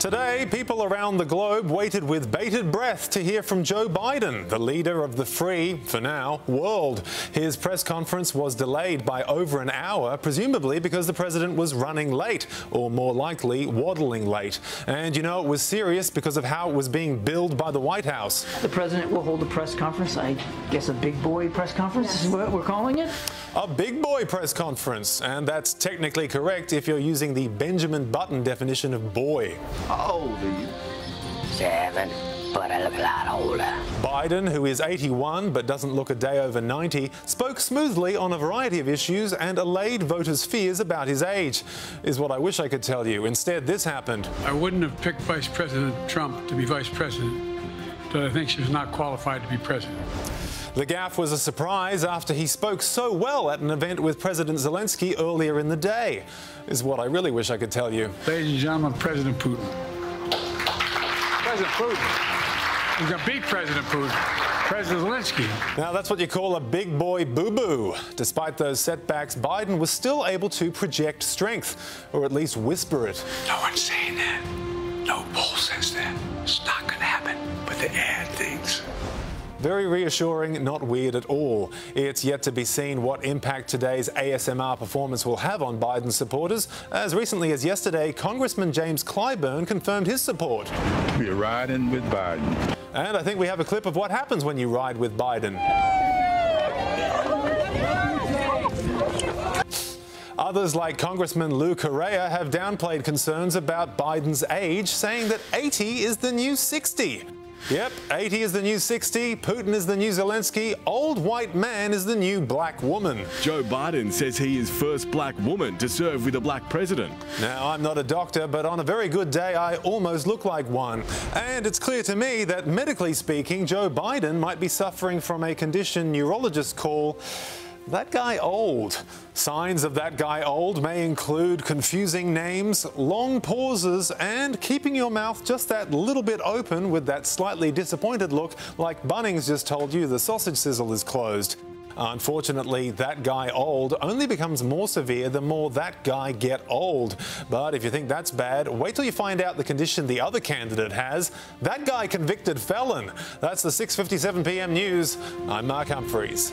Today, people around the globe waited with bated breath to hear from Joe Biden, the leader of the free, for now, world. His press conference was delayed by over an hour, presumably because the president was running late, or more likely, waddling late. And you know, it was serious because of how it was being billed by the White House. The president will hold a press conference, I guess a big boy press conference is what we're calling it? A big boy press conference, and that's technically correct if you're using the Benjamin Button definition of boy. How old are you? 7, but I look a lot older. Biden, who is 81 but doesn't look a day over 90, spoke smoothly on a variety of issues and allayed voters' fears about his age, is what I wish I could tell you. Instead, this happened. I wouldn't have picked Vice President Trump to be vice president, but I think she was not qualified to be president. The gaffe was a surprise after he spoke so well at an event with President Zelensky earlier in the day, is what I really wish I could tell you. Ladies and gentlemen, President Putin. President Putin. You're going to beat President Putin. President Zelensky. Now, that's what you call a big boy boo-boo. Despite those setbacks, Biden was still able to project strength, or at least whisper it. No one's saying that. No poll says that. It's not going to happen, but they add things. Very reassuring, not weird at all. It's yet to be seen what impact today's ASMR performance will have on Biden's supporters. As recently as yesterday, Congressman James Clyburn confirmed his support. We're riding with Biden. And I think we have a clip of what happens when you ride with Biden. Others, like Congressman Lou Correa, have downplayed concerns about Biden's age, saying that 80 is the new 60. Yep, 80 is the new 60, Putin is the new Zelensky, old white man is the new black woman. Joe Biden says he is first black woman to serve with a black president. Now, I'm not a doctor, but on a very good day, I almost look like one. And it's clear to me that, medically speaking, Joe Biden might be suffering from a condition neurologists call that guy old. Signs of that guy old may include confusing names, long pauses, and keeping your mouth just that little bit open with that slightly disappointed look, like Bunnings just told you the sausage sizzle is closed. Unfortunately, that guy old only becomes more severe the more that guy get old. But if you think that's bad, wait till you find out the condition the other candidate has. That guy convicted felon. That's the 6:57 p.m. news. I'm Mark Humphreys.